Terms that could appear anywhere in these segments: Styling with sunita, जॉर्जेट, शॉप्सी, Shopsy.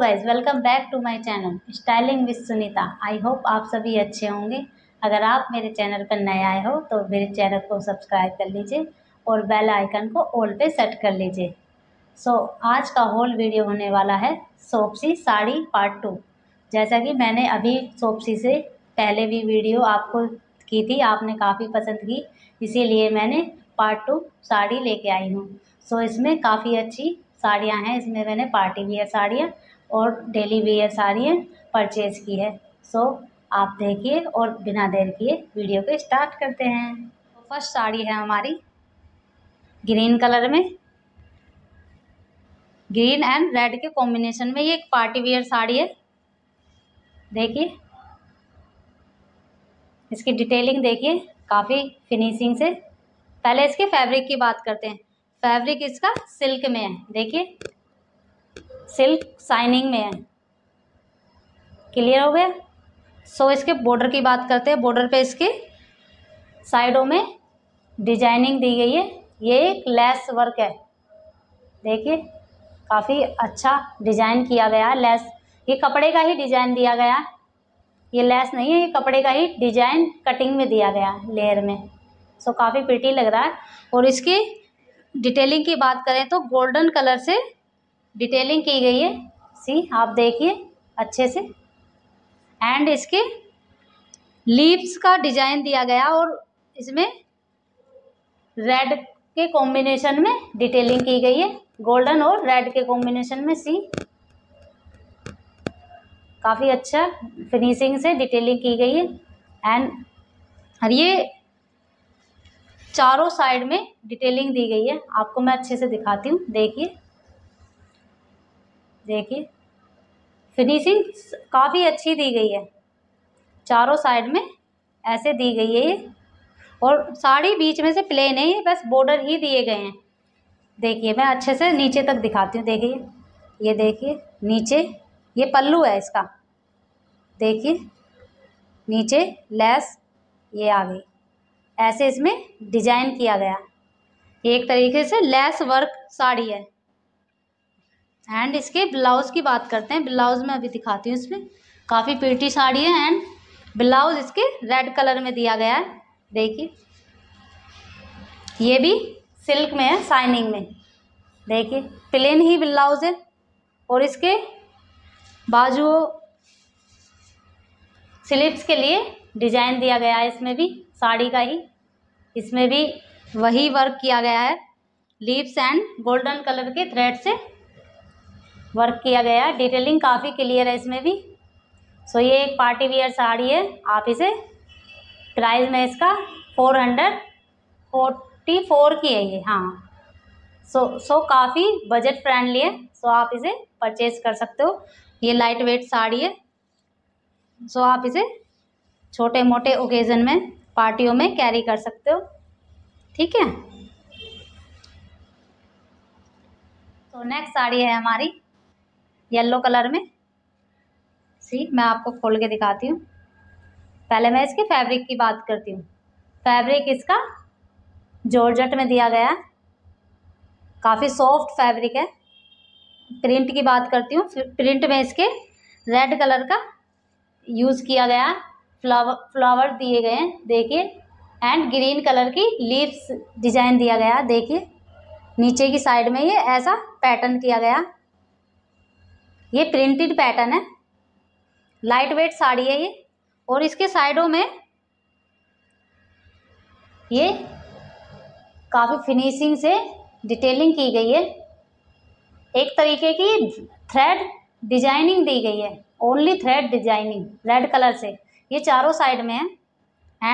Guys welcome back to my channel styling with Sunita. I hope आप सभी अच्छे होंगे। अगर आप मेरे चैनल पर नए आए हो तो मेरे चैनल को सब्सक्राइब कर लीजिए और बेल आइकन को ऑल पे सेट कर लीजिए। आज का होल वीडियो होने वाला है शॉप्सी साड़ी पार्ट 2। जैसा कि मैंने अभी शॉप्सी से पहले भी वीडियो आपको की थी, आपने काफ़ी पसंद की, इसीलिए मैंने पार्ट 2 साड़ी लेके आई हूँ। इसमें काफ़ी अच्छी साड़ियाँ हैं। इसमें मैंने पार्टी वियर साड़ियाँ और डेली वियर साड़ियाँ परचेज की है। आप देखिए और बिना देर किए वीडियो को स्टार्ट करते हैं। फर्स्ट साड़ी है हमारी ग्रीन कलर में, ग्रीन एंड रेड के कॉम्बिनेशन में। ये एक पार्टी वियर साड़ी है। देखिए इसकी डिटेलिंग, देखिए काफ़ी फिनिशिंग से। पहले इसके फैब्रिक की बात करते हैं। फैब्रिक इसका सिल्क में है। देखिए सिल्क शाइनिंग में है। क्लियर हो गया। इसके बॉर्डर की बात करते हैं। बॉर्डर पे इसके साइडों में डिजाइनिंग दी गई है। ये एक लेस वर्क है। देखिए काफ़ी अच्छा डिजाइन किया गया है। लेस, ये कपड़े का ही डिजाइन दिया गया है, ये लेस नहीं है, ये कपड़े का ही डिजाइन कटिंग में दिया गया है लेयर में। काफ़ी प्रिटी लग रहा है। और इसकी डिटेलिंग की बात करें तो गोल्डन कलर से डिटेलिंग की गई है। आप देखिए अच्छे से। एंड इसके लीव्स का डिजाइन दिया गया और इसमें रेड के कॉम्बिनेशन में डिटेलिंग की गई है। गोल्डन और रेड के कॉम्बिनेशन में काफ़ी अच्छा फिनिशिंग से डिटेलिंग की गई है। एंड ये चारों साइड में डिटेलिंग दी गई है। आपको मैं अच्छे से दिखाती हूँ। देखिए फिनिशिंग काफ़ी अच्छी दी गई है। चारों साइड में ऐसे दी गई है ये। और साड़ी बीच में से प्लेन है, ये बस बॉर्डर ही दिए गए हैं। देखिए मैं अच्छे से नीचे तक दिखाती हूँ। देखिए ये, देखिए नीचे ये पल्लू है इसका। देखिए नीचे लेस ये आ गई। ऐसे इसमें डिजाइन किया गया। ये एक तरीके से लेस वर्क साड़ी है। एंड इसके ब्लाउज की बात करते हैं। ब्लाउज में अभी दिखाती हूँ। इसमें काफ़ी प्रीटी साड़ी है। एंड ब्लाउज इसके रेड कलर में दिया गया है। देखिए ये भी सिल्क में है, शाइनिंग में। देखिए प्लेन ही ब्लाउज है। और इसके बाजुओं स्लीव्स के लिए डिजाइन दिया गया है। इसमें भी साड़ी का ही, इसमें भी वही वर्क किया गया है। लीव्स एंड गोल्डन कलर के थ्रेड से वर्क किया गया है। डिटेलिंग काफ़ी क्लियर है इसमें भी। ये एक पार्टी वियर साड़ी है। आप इसे प्राइस में इसका 444 की है ये। काफ़ी बजट फ्रेंडली है। आप इसे परचेज कर सकते हो। ये लाइट वेट साड़ी है। आप इसे छोटे मोटे ओकेज़न में, पार्टियों में कैरी कर सकते हो। ठीक है। नेक्स्ट साड़ी है हमारी येलो कलर में। मैं आपको खोल के दिखाती हूँ। पहले मैं इसके फैब्रिक की बात करती हूँ। फैब्रिक इसका जॉर्जेट में दिया गया है। काफ़ी सॉफ्ट फैब्रिक है। प्रिंट की बात करती हूँ। प्रिंट में इसके रेड कलर का यूज़ किया गया है। फ्लावर दिए गए हैं। देखिए एंड ग्रीन कलर की लीव्स डिजाइन दिया गया है। देखिए नीचे की साइड में ये ऐसा पैटर्न किया गया। ये प्रिंटेड पैटर्न है। लाइट वेट साड़ी है ये। और इसके साइडों में ये काफ़ी फिनिशिंग से डिटेलिंग की गई है। एक तरीके की थ्रेड डिजाइनिंग दी गई है। Only thread designing red colour से ये चारों साइड में है।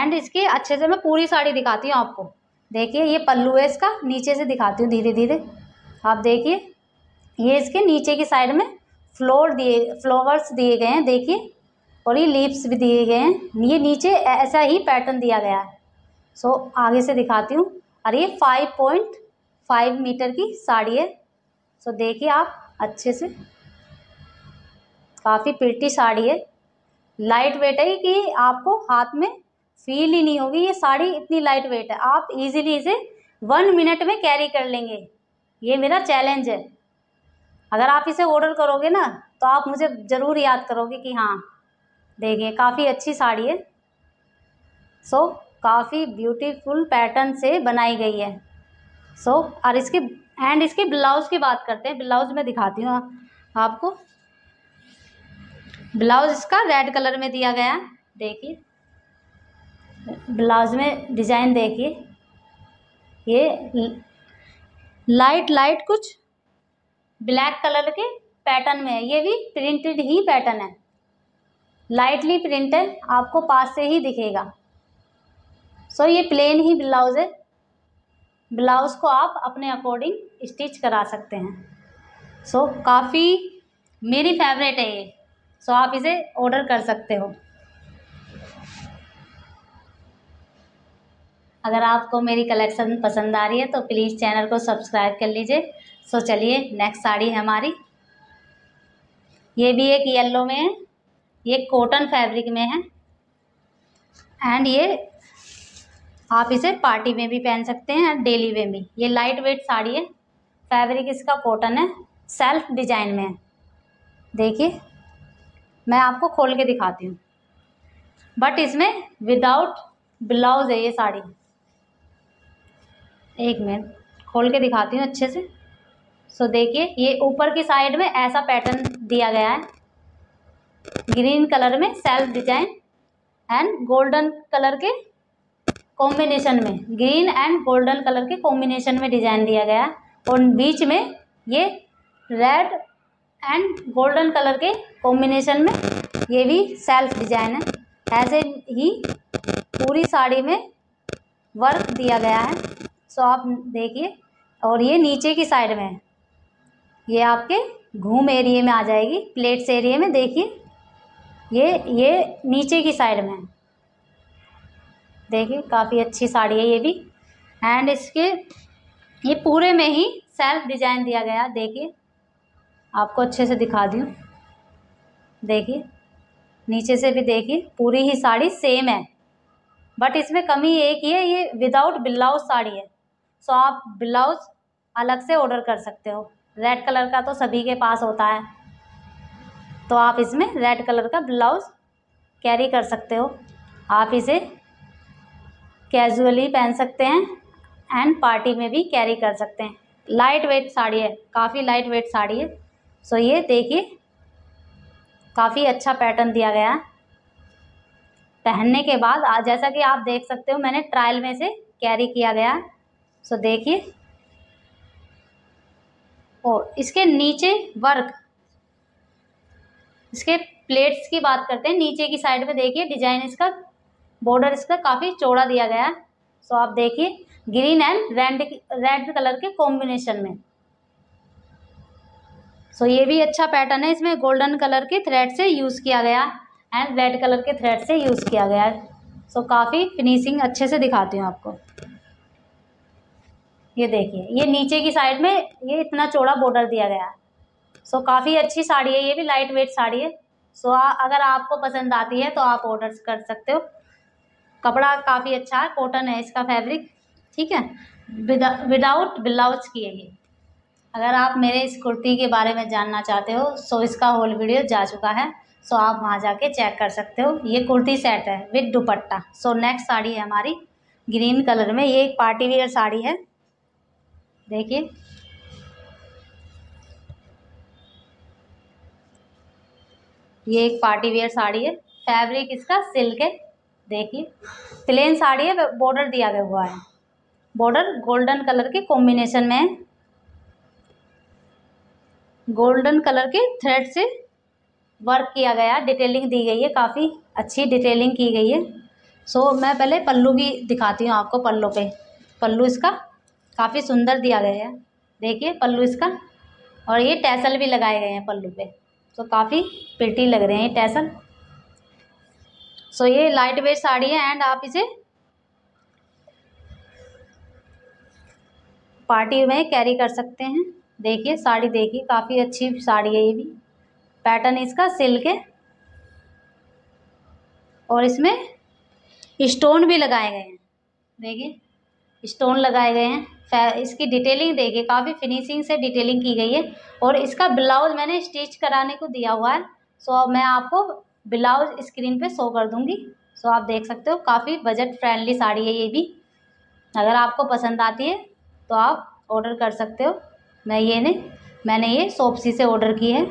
एंड इसकी अच्छे से मैं पूरी साड़ी दिखाती हूँ आपको। देखिए ये पल्लू है इसका। नीचे से दिखाती हूँ धीरे धीरे। आप देखिए ये इसके नीचे की साइड में फ्लावर्स दिए गए हैं। देखिए और ये लीव्स भी दिए गए हैं। ये नीचे ऐसा ही पैटर्न दिया गया है। आगे से दिखाती हूँ। और ये 5.5 मीटर की साड़ी है। देखिए आप अच्छे से। काफ़ी प्रिटी साड़ी है। लाइट वेट है कि आपको हाथ में फील ही नहीं होगी। ये साड़ी इतनी लाइट वेट है। आप इजीली इसे 1 मिनट में कैरी कर लेंगे। ये मेरा चैलेंज है। अगर आप इसे ऑर्डर करोगे ना तो आप मुझे ज़रूर याद करोगे कि हाँ देखिए काफ़ी अच्छी साड़ी है। सो काफ़ी ब्यूटीफुल पैटर्न से बनाई गई है। सो और इसके ब्लाउज़ की बात करते हैं। ब्लाउज़ में दिखाती हूँ आपको। ब्लाउज़ इसका रेड कलर में दिया गया है। देखिए ब्लाउज़ में डिज़ाइन देखिए, ये लाइट लाइट कुछ ब्लैक कलर के पैटर्न में है। ये भी प्रिंटेड ही पैटर्न है, लाइटली प्रिंट है, आपको पास से ही दिखेगा। सो ये प्लेन ही ब्लाउज़ है। ब्लाउज़ को आप अपने अकॉर्डिंग स्टिच करा सकते हैं। सो काफ़ी मेरी फेवरेट है ये। सो आप इसे ऑर्डर कर सकते हो। अगर आपको मेरी कलेक्शन पसंद आ रही है तो प्लीज़ चैनल को सब्सक्राइब कर लीजिए। सो चलिए नेक्स्ट साड़ी है हमारी। ये भी एक येलो में है, ये कॉटन फैब्रिक में है एंड ये आप इसे पार्टी में भी पहन सकते हैं एंड डेली वे में। ये लाइट वेट साड़ी है, फैब्रिक इसका कॉटन है, सेल्फ डिजाइन में है। देखिए मैं आपको खोल के दिखाती हूँ। बट इसमें विदाउट ब्लाउज़ है ये साड़ी। एक मिनट खोल के दिखाती हूँ अच्छे से। सो देखिए ये ऊपर की साइड में ऐसा पैटर्न दिया गया है ग्रीन कलर में, self design and golden colour के कॉम्बिनेशन में, ग्रीन एंड गोल्डन कलर के कॉम्बिनेशन में डिज़ाइन दिया गया है। और बीच में ये रेड एंड गोल्डन कलर के कॉम्बिनेशन में ये भी सेल्फ डिजाइन है। ऐसे ही पूरी साड़ी में वर्क दिया गया है। सो आप देखिए, और ये नीचे की साइड में ये आपके घूम एरिए में आ जाएगी, प्लेट्स एरिए में। देखिए ये नीचे की साइड में देखिए काफ़ी अच्छी साड़ी है ये भी। एंड इसके ये पूरे में ही सेल्फ डिज़ाइन दिया गया है। देखिए आपको अच्छे से दिखा दूँ। देखिए नीचे से भी देखिए पूरी ही साड़ी सेम है। बट इसमें कमी एक ही है, ये विदाउट ब्लाउज साड़ी है। सो आप ब्लाउज अलग से ऑर्डर कर सकते हो। रेड कलर का तो सभी के पास होता है, तो आप इसमें रेड कलर का ब्लाउज कैरी कर सकते हो। आप इसे कैजुअली पहन सकते हैं एंड पार्टी में भी कैरी कर सकते हैं। लाइट वेट साड़ी है, काफ़ी लाइट वेट साड़ी है। सो ये देखिए काफ़ी अच्छा पैटर्न दिया गया है। पहनने के बाद जैसा कि आप देख सकते हो मैंने ट्रायल में से कैरी किया गया है। सो देखिए, और इसके नीचे वर्क, इसके प्लेट्स की बात करते हैं। नीचे की साइड में देखिए डिज़ाइन इसका, बॉर्डर इसका काफ़ी चौड़ा दिया गया है। सो आप देखिए ग्रीन एंड रेड कलर के कॉम्बिनेशन में। सो ये भी अच्छा पैटर्न है। इसमें गोल्डन कलर के थ्रेड से यूज़ किया गया एंड रेड कलर के थ्रेड से यूज़ किया गया है। सो काफ़ी फिनिशिंग अच्छे से दिखाती हूँ आपको। ये देखिए ये नीचे की साइड में ये इतना चौड़ा बॉर्डर दिया गया है। सो काफ़ी अच्छी साड़ी है, ये भी लाइट वेट साड़ी है। सो अगर आपको पसंद आती है तो आप ऑर्डर कर सकते हो। कपड़ा काफ़ी अच्छा है, कॉटन है इसका फैब्रिक, ठीक है। विदाउट ब्लाउज की है ये। अगर आप मेरे इस कुर्ती के बारे में जानना चाहते हो सो इसका होल वीडियो जा चुका है। सो आप वहाँ जाके चेक कर सकते हो। ये कुर्ती सेट है with dupatta. So next sari है हमारी ग्रीन कलर में। ये एक पार्टी वेयर साड़ी है। देखिए ये एक पार्टी वेयर साड़ी है, फैब्रिक इसका सिल्क है। देखिए प्लेन साड़ी है, बॉर्डर दिया गया हुआ है, बॉर्डर गोल्डन कलर के कॉम्बिनेशन में है, गोल्डन कलर के थ्रेड से वर्क किया गया, डिटेलिंग दी गई है, काफ़ी अच्छी डिटेलिंग की गई है। सो मैं पहले पल्लू की दिखाती हूँ आपको। पल्लू पे पल्लू इसका काफ़ी सुंदर दिया गया है। देखिए पल्लू इसका, और ये टैसल भी लगाए गए हैं पल्लू पे। सो काफ़ी प्रिटी लग रहे हैं ये टैसल। सो ये लाइट वेट साड़ी है एंड आप इसे पार्टी में कैरी कर सकते हैं। देखिए साड़ी देखिए काफ़ी अच्छी साड़ी है ये भी। पैटर्न इसका सिल्क है और इसमें स्टोन भी लगाए गए हैं। देखिए स्टोन लगाए गए हैं, इसकी डिटेलिंग देखिए काफ़ी फिनिशिंग से डिटेलिंग की गई है। और इसका ब्लाउज मैंने स्टिच कराने को दिया हुआ है। सो मैं आपको ब्लाउज स्क्रीन पे शो कर दूंगी। सो आप देख सकते हो काफ़ी बजट फ्रेंडली साड़ी है ये भी। अगर आपको पसंद आती है तो आप ऑर्डर कर सकते हो। मैंने ये शॉपसी से ऑर्डर की है।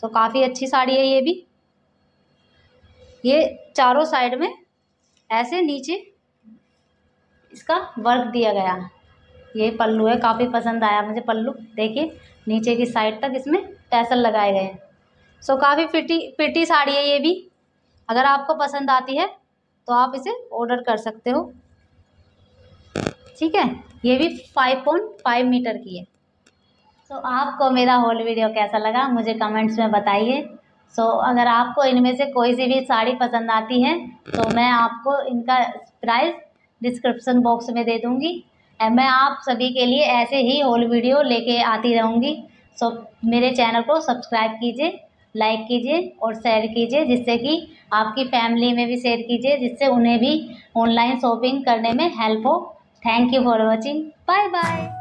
सो काफ़ी अच्छी साड़ी है ये भी। ये चारों साइड में ऐसे नीचे इसका वर्क दिया गया है। ये पल्लू है, काफ़ी पसंद आया मुझे पल्लू। देखिए नीचे की साइड तक इसमें टैसल लगाए गए हैं। सो काफ़ी फिटी साड़ी है ये भी। अगर आपको पसंद आती है तो आप इसे ऑर्डर कर सकते हो, ठीक है। ये भी 5.5 मीटर की है। सो आपको मेरा होल वीडियो कैसा लगा मुझे कमेंट्स में बताइए। सो अगर आपको इनमें से कोई सी भी साड़ी पसंद आती है तो मैं आपको इनका प्राइस डिस्क्रिप्शन बॉक्स में दे दूँगी। मैं आप सभी के लिए ऐसे ही होल वीडियो लेके आती रहूँगी। सो मेरे चैनल को सब्सक्राइब कीजिए, लाइक कीजिए और शेयर कीजिए, जिससे कि आपकी फैमिली में भी शेयर कीजिए, जिससे उन्हें भी ऑनलाइन शॉपिंग करने में हेल्प हो। Thank you for watching. Bye bye.